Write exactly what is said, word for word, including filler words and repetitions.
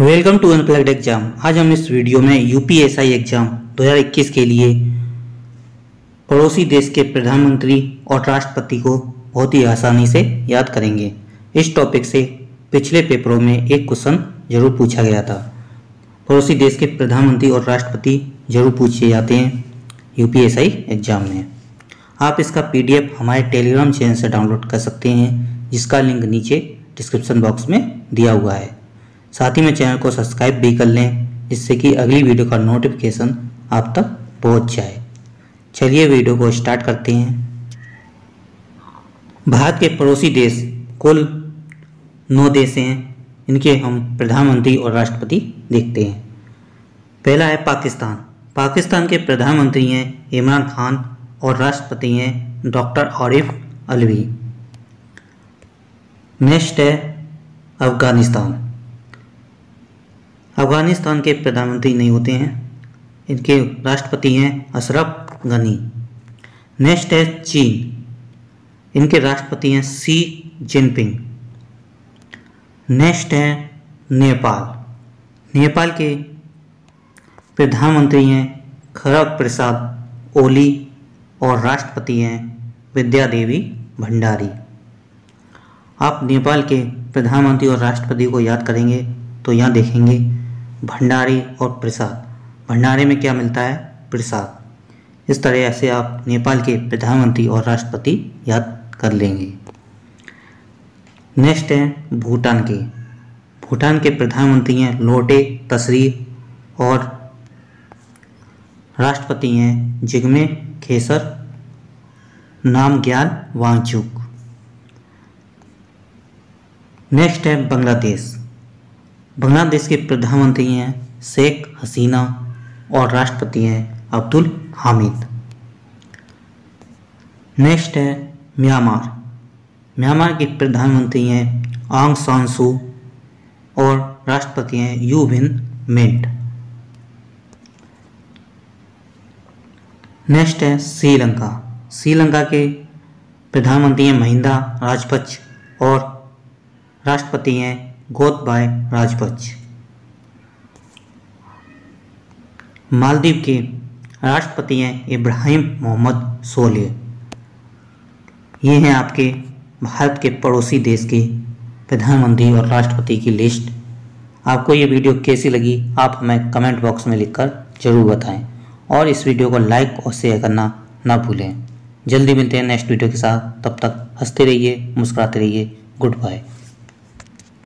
Welcome to unplugged exam. आज हम इस वीडियो में यूपीएससी एग्जाम दो हज़ार इक्कीस के लिए पड़ोसी देश के प्रधानमंत्री और राष्ट्रपति को बहुत ही आसानी से याद करेंगे। इस टॉपिक से पिछले पेपरों में एक क्वेश्चन जरूर पूछा गया था। पड़ोसी देश के प्रधानमंत्री और राष्ट्रपति जरूर पूछे जाते हैं यूपीएससी एग्जाम में। आप इसका पीडीएफ हमारे टेलीग्राम चैनल से डाउनलोड कर सकते हैं, जिसका लिंक नीचे डिस्क्रिप्शन बॉक्स में दिया हुआ है। साथ ही में चैनल को सब्सक्राइब भी कर लें, जिससे कि अगली वीडियो का नोटिफिकेशन आप तक पहुंच जाए। चलिए वीडियो को स्टार्ट करते हैं। भारत के पड़ोसी देश कुल नौ देश हैं, इनके हम प्रधानमंत्री और राष्ट्रपति देखते हैं। पहला है पाकिस्तान। पाकिस्तान के प्रधानमंत्री हैं इमरान खान और राष्ट्रपति हैं डॉक्टर आरिफ अलवी। नेक्स्ट है अफगानिस्तान। अफगानिस्तान के प्रधानमंत्री नहीं होते हैं, इनके राष्ट्रपति हैं अशरफ गनी। नेक्स्ट है चीन, इनके राष्ट्रपति हैं शी जिनपिंग। नेक्स्ट है नेपाल। नेपाल के प्रधानमंत्री हैं खड़ग प्रसाद ओली और राष्ट्रपति हैं विद्यादेवी भंडारी। आप नेपाल के प्रधानमंत्री और राष्ट्रपति को याद करेंगे तो यहाँ देखेंगे भंडारी और प्रसाद। भंडारी में क्या मिलता है? प्रसाद। इस तरह से आप नेपाल के प्रधानमंत्री और राष्ट्रपति याद कर लेंगे। नेक्स्ट है भूटान के। भूटान के प्रधानमंत्री हैं लोटे तशरींग और राष्ट्रपति हैं जिग्मे खेसर नामग्याल वांगचुक। नेक्स्ट है बांग्लादेश। बांग्लादेश के प्रधानमंत्री हैं शेख हसीना और राष्ट्रपति हैं अब्दुल हामिद। नेक्स्ट है म्यांमार। म्यांमार के प्रधानमंत्री हैं आंग सान सू और राष्ट्रपति हैं यू विन मिंट। नेक्स्ट है श्रीलंका। श्रीलंका के प्रधानमंत्री हैं महिंदा राजपक्ष और राष्ट्रपति हैं गोतबाया राजपक्ष। मालदीव के राष्ट्रपति हैं इब्राहिम मोहम्मद सोलिह। ये हैं आपके भारत के पड़ोसी देश के प्रधानमंत्री और राष्ट्रपति की लिस्ट। आपको ये वीडियो कैसी लगी आप हमें कमेंट बॉक्स में लिखकर ज़रूर बताएं और इस वीडियो को लाइक और शेयर करना ना भूलें। जल्दी मिलते हैं नेक्स्ट वीडियो के साथ। तब तक हंसते रहिए, मुस्कुराते रहिए। Good bye.